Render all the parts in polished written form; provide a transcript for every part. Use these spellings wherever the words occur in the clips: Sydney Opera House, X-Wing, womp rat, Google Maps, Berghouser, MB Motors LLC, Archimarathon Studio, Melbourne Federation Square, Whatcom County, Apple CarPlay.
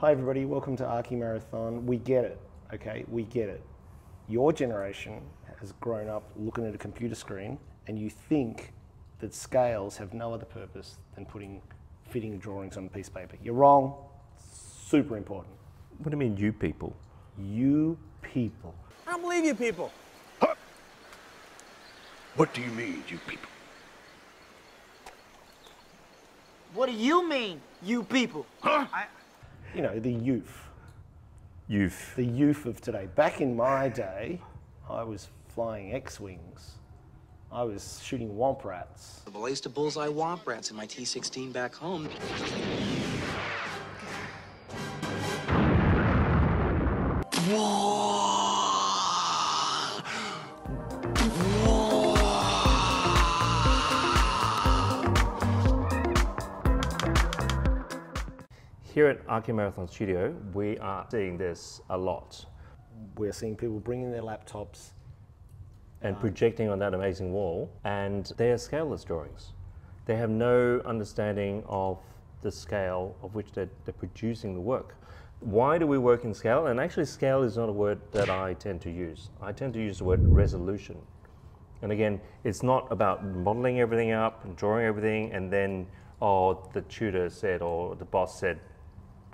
hi everybody, welcome to Archimarathon. We get it, okay, we get it. Your generation has grown up looking at a computer screen and you think that scales have no other purpose than fitting drawings on a piece of paper. You're wrong, super important. What do you mean, you people? You people. I don't believe you people. Huh? What do you mean, you people? What do you mean, you people? Huh? You know, the youth. Youth. The youth of today. Back in my day, I was flying X-Wings. I was shooting womp rats. I blazed a bullseye womp rats in my T-16 back home. Here at Archimarathon Studio, we are seeing this a lot. We're seeing people bringing their laptops and projecting on that amazing wall, and they are scaleless drawings. They have no understanding of the scale of which they're producing the work. Why do we work in scale? And actually, scale is not a word that I tend to use. I tend to use the word resolution. And again, it's not about modeling everything up and drawing everything and then, oh, the tutor said or the boss said,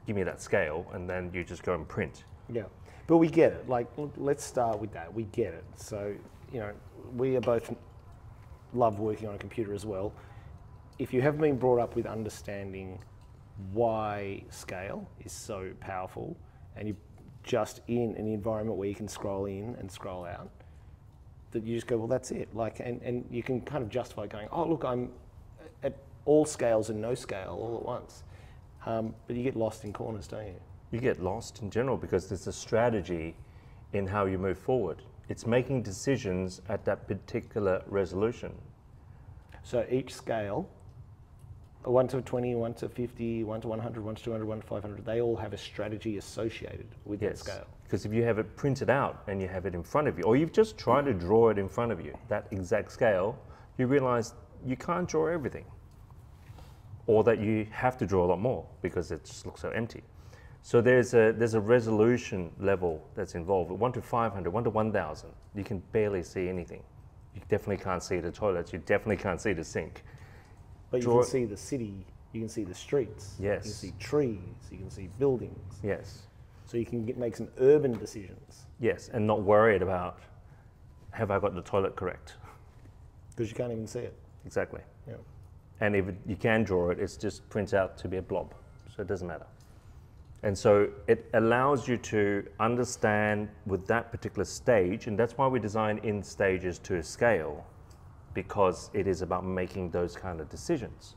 give me that scale, and then you just go and print. Yeah, but we get it. Like, let's start with that. We get it. So, you know, we are both love working on a computer as well. If you haven't been brought up with understanding why scale is so powerful, and you're just in an environment where you can scroll in and scroll out, that you just go, well, that's it. Like, and you can kind of justify going, oh, look, I'm at all scales and no scale all at once. But you get lost in corners, don't you? You get lost in general because there's a strategy in how you move forward. It's making decisions at that particular resolution. So each scale, 1 to 20, 1 to 50, 1 to 100, 1 to 200, 1 to 500, they all have a strategy associated with that scale. Because if you have it printed out and you have it in front of you, or you've just tried to draw it in front of you, that exact scale, you realize you can't draw everything. Or that you have to draw a lot more because it just looks so empty. So there's a resolution level that's involved. 1 to 500, 1 to 1,000, you can barely see anything. You definitely can't see the toilets, you definitely can't see the sink. But you can see the city, you can see the streets, yes. You can see trees, you can see buildings. Yes. So you can make some urban decisions. Yes, and not worried about, have I got the toilet correct? Because you can't even see it. Exactly. Yeah. And if you can draw it, it just prints out to be a blob, so it doesn't matter. And so it allows you to understand with that particular stage, and that's why we design in stages to scale, because it is about making those kind of decisions.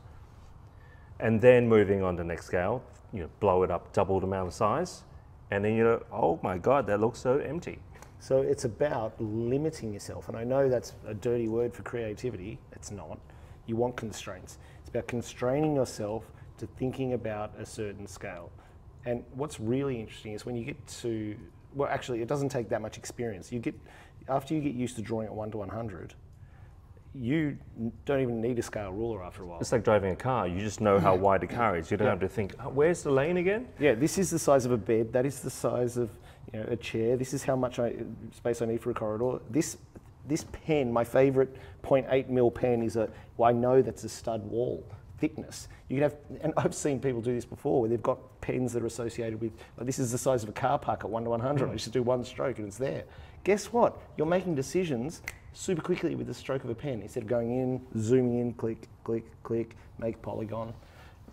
And then moving on to the next scale, you know, blow it up, double the amount of size, and then you know, oh my God, that looks so empty. So it's about limiting yourself, and I know that's a dirty word for creativity, it's not. You want constraints. It's about constraining yourself to thinking about a certain scale. And what's really interesting is when you get to, well, actually, it doesn't take that much experience. After you get used to drawing at 1 to 100, you don't even need a scale ruler after a while. It's like driving a car. You just know how wide the car is. You don't have to think, oh, where's the lane again? Yeah, this is the size of a bed. That is the size of, you know, a chair. This is how much space I need for a corridor. This pen, my favorite 0.8 mil pen is I know that's a stud wall. Thickness. You can have, and I've seen people do this before, where they've got pens that are associated with, like, this is the size of a car park at 1 to 100, I just do one stroke and it's there. Guess what? You're making decisions super quickly with the stroke of a pen, instead of going in, zooming in, click, click, click, make polygon.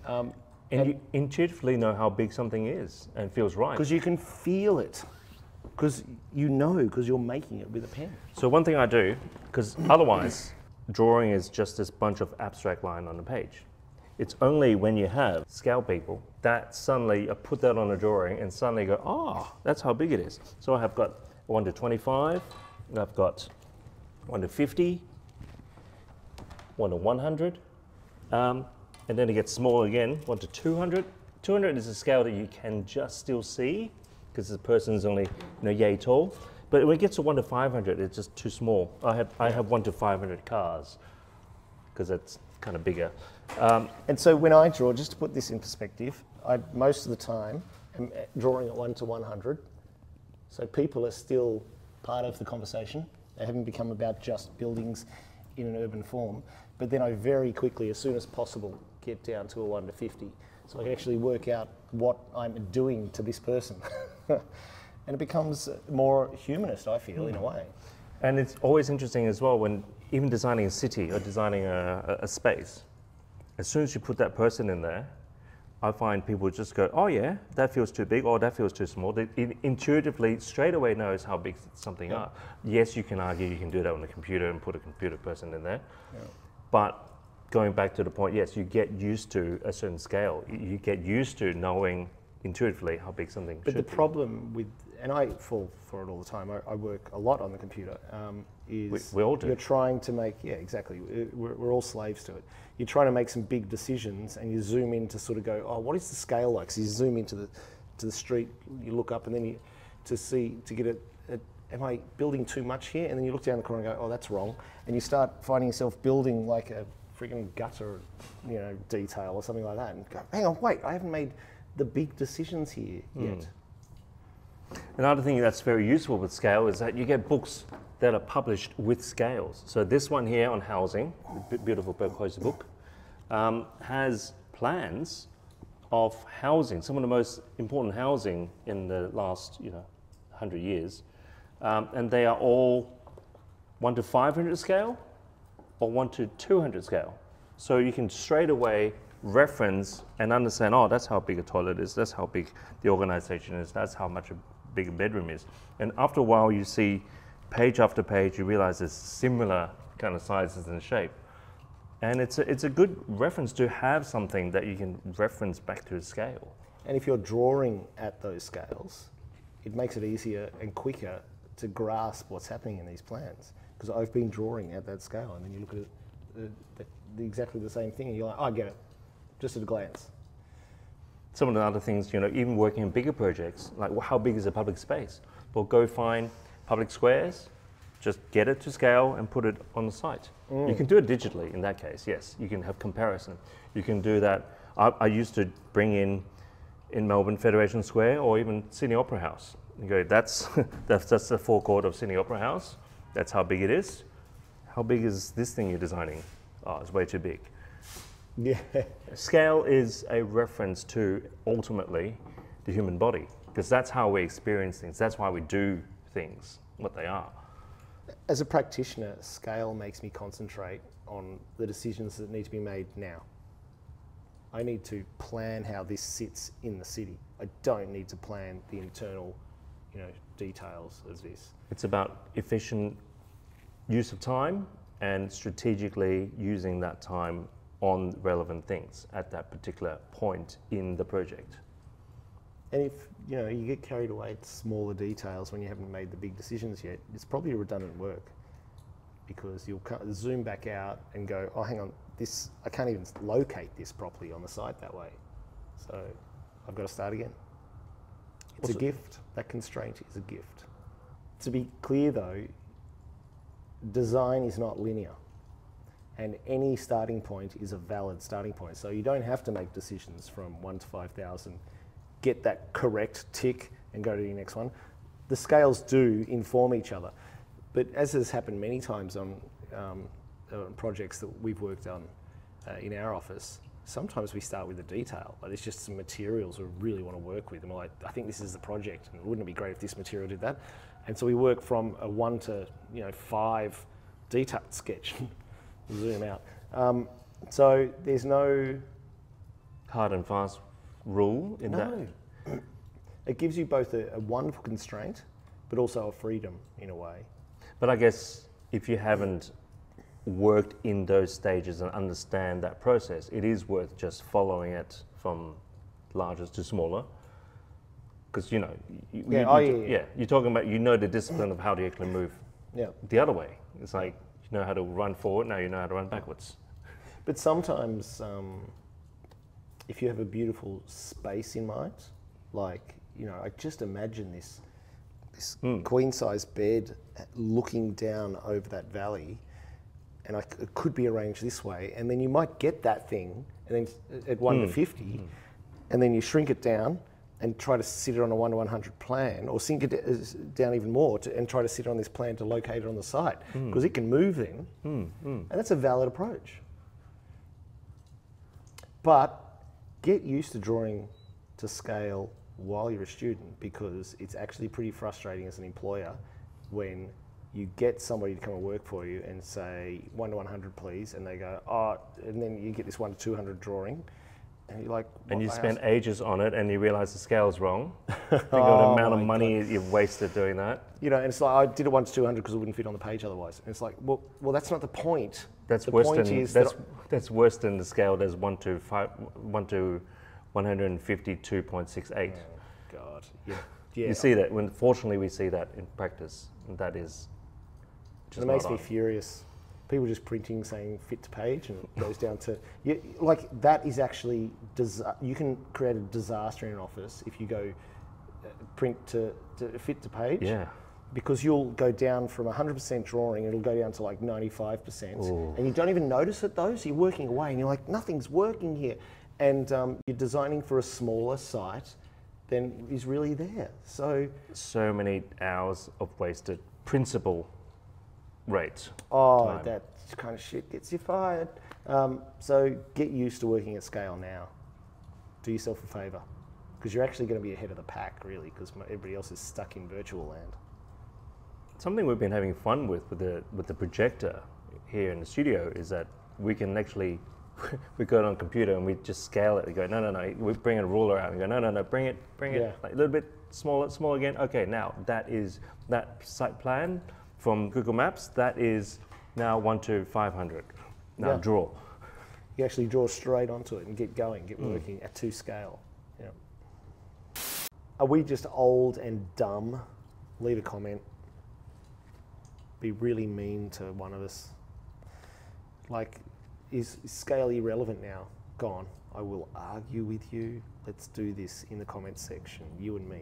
And you intuitively know how big something is and feels right. Because you can feel it. Because you know, because you're making it with a pen. So one thing I do, because otherwise, drawing is just this bunch of abstract line on the page. It's only when you have scale people that suddenly I put that on a drawing and suddenly go, oh, that's how big it is. So I have got 1 to 25, and I've got 1 to 50, 1 to 100, and then it gets small again, 1 to 200. 200 is a scale that you can just still see because the person's only, you know, yay tall. But when it gets to 1 to 500, it's just too small. I have 1 to 500 cars because that's kind of bigger. And so when I draw, just to put this in perspective, most of the time drawing it 1 to 100. So people are still part of the conversation. They haven't become about just buildings in an urban form. But then I very quickly, as soon as possible, get down to a 1 to 50. So I can actually work out what I'm doing to this person. And it becomes more humanist, I feel, in a way. And it's always interesting as well when even designing a city or designing a space, as soon as you put that person in there, I find people just go, oh yeah, that feels too big, or that feels too small. They intuitively, straight away knows how big something are. Yes, you can argue you can do that on a computer and put a computer person in there. Yeah. But going back to the point, yes, you get used to a certain scale. You get used to knowing intuitively how big something should be. But the problem with, and I fall for it all the time, I work a lot on the computer, is we all do. You're trying to make, yeah, exactly, we're all slaves to it. You're trying to make some big decisions and you zoom in to sort of go, oh, what is the scale like? So you zoom into the street, you look up and then you, to get a am I building too much here? And then you look down the corner and go, oh, that's wrong. And you start finding yourself building like a freaking gutter, you know, detail or something like that. And go, hang on, wait, I haven't made the big decisions here yet. Another thing that's very useful with scale is that you get books that are published with scales. So this one here on housing, the beautiful Berghouser book, has plans of housing, some of the most important housing in the last 100 years. And they are all 1 to 500 scale or 1 to 200 scale. So you can straight away reference and understand, oh, that's how big a toilet is, that's how big the organization is, that's how much a big bedroom is. And after a while you see page after page, you realize there's similar kind of sizes and shape. And it's a good reference to have something that you can reference back to a scale. And if you're drawing at those scales, it makes it easier and quicker to grasp what's happening in these plans. Because I've been drawing at that scale and then you look at it, exactly the same thing and you're like, oh, I get it. Just at a glance. Some of the other things, even working on bigger projects, like how big is a public space? Well, go find public squares, just get it to scale and put it on the site. You can do it digitally in that case, yes. You can have comparison. You can do that. I used to bring in Melbourne Federation Square or even Sydney Opera House. You go, that's the forecourt of Sydney Opera House. That's how big it is. How big is this thing you're designing? Oh, it's way too big. Yeah. Scale is a reference to, ultimately, the human body, because that's how we experience things. That's why we do things, what they are. As a practitioner, scale makes me concentrate on the decisions that need to be made now. I need to plan how this sits in the city. I don't need to plan the internal, details of this. It's about efficient use of time and strategically using that time on relevant things at that particular point in the project. And if you get carried away at smaller details when you haven't made the big decisions yet, it's probably redundant work, because you'll zoom back out and go, oh, hang on, this, I can't even locate this properly on the site that way, so I've got to start again. It's a gift. That constraint is a gift. To be clear though, design is not linear. And any starting point is a valid starting point. So you don't have to make decisions from 1 to 5,000, get that correct tick and go to the next one. The scales do inform each other. But as has happened many times on projects that we've worked on in our office, sometimes we start with a detail. Like there's just some materials we really want to work with. And we're like, I think this is the project and wouldn't it be great if this material did that? And so we work from a 1 to 5 detailed sketch. Zoom out. So there's no hard and fast rule in that. It gives you both a wonderful constraint, but also a freedom in a way. But I guess if you haven't worked in those stages and understand that process, it is worth just following it from largest to smaller. Because you're talking about the discipline of how to actually move. Yeah. The other way, it's like, you know how to run forward, now you know how to run backwards. But sometimes, if you have a beautiful space in mind, like, I just imagine this queen-size bed looking down over that valley, and it could be arranged this way, and then you might get that thing, and then at 1 to 50, and then you shrink it down, and try to sit it on a 1-to-100 plan, or sink it down even more and try to sit on this plan to locate it on the site, because it can move then, and that's a valid approach. But get used to drawing to scale while you're a student, because it's actually pretty frustrating as an employer when you get somebody to come and work for you and say 1-to-100 please, and they go, oh, and then you get this 1-to-200 drawing, and you're like, and you spend ages on it, and you realise the scale's wrong. Think of the amount of money you've wasted doing that. You know, and it's like, I did it 1-to-200 because it wouldn't fit on the page otherwise. And it's like, well, that's not the point. That's worse than that's worse than the scale. There's 1 to 152.68. Oh, God, yeah. You see that. When fortunately we see that in practice, and that is. Just it makes me furious. People just printing saying fit to page, and it goes down to, like, that is actually, you can create a disaster in an office if you go print to fit to page. Yeah. Because you'll go down from 100% drawing, it'll go down to like 95%. Ooh. And you don't even notice it though, so you're working away and you're like, nothing's working here. And you're designing for a smaller site than is really there, so. So many hours of wasted principal rates. Oh, time. That kind of shit gets you fired. So get used to working at scale now. Do yourself a favor, because you're actually going to be ahead of the pack, really, because everybody else is stuck in virtual land. Something we've been having fun with the projector here in the studio is that we can actually, we go on a computer and we just scale it. We go, no, we bring a ruler out and go, no, bring it, yeah. Like a little bit smaller again. Okay, now that is that site plan from Google Maps, that is now 1-to-500. Now yeah. Draw. You actually draw straight onto it and get going, get working at 2 scale. Yeah. Are we just old and dumb? Leave a comment. Be really mean to one of us. Like, is scale irrelevant now? Gone. I will argue with you. Let's do this in the comments section, you and me.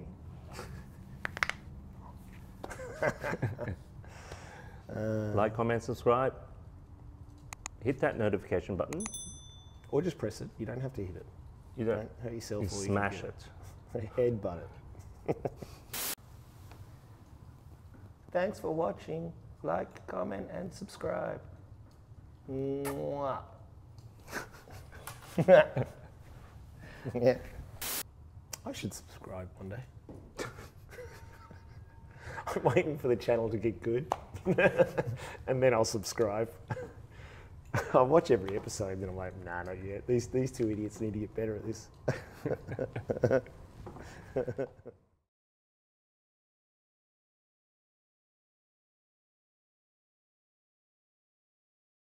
Like, comment, subscribe, hit that notification button. Or just press it, you don't have to hit it. You don't hurt yourself. You smash it. Headbutt it. Thanks for watching, like, comment and subscribe. Mwah. Yeah. I should subscribe one day. I'm waiting for the channel to get good. And then I'll subscribe. I'll watch every episode and then I'm like, nah, not yet. These 2 idiots need to get better at this.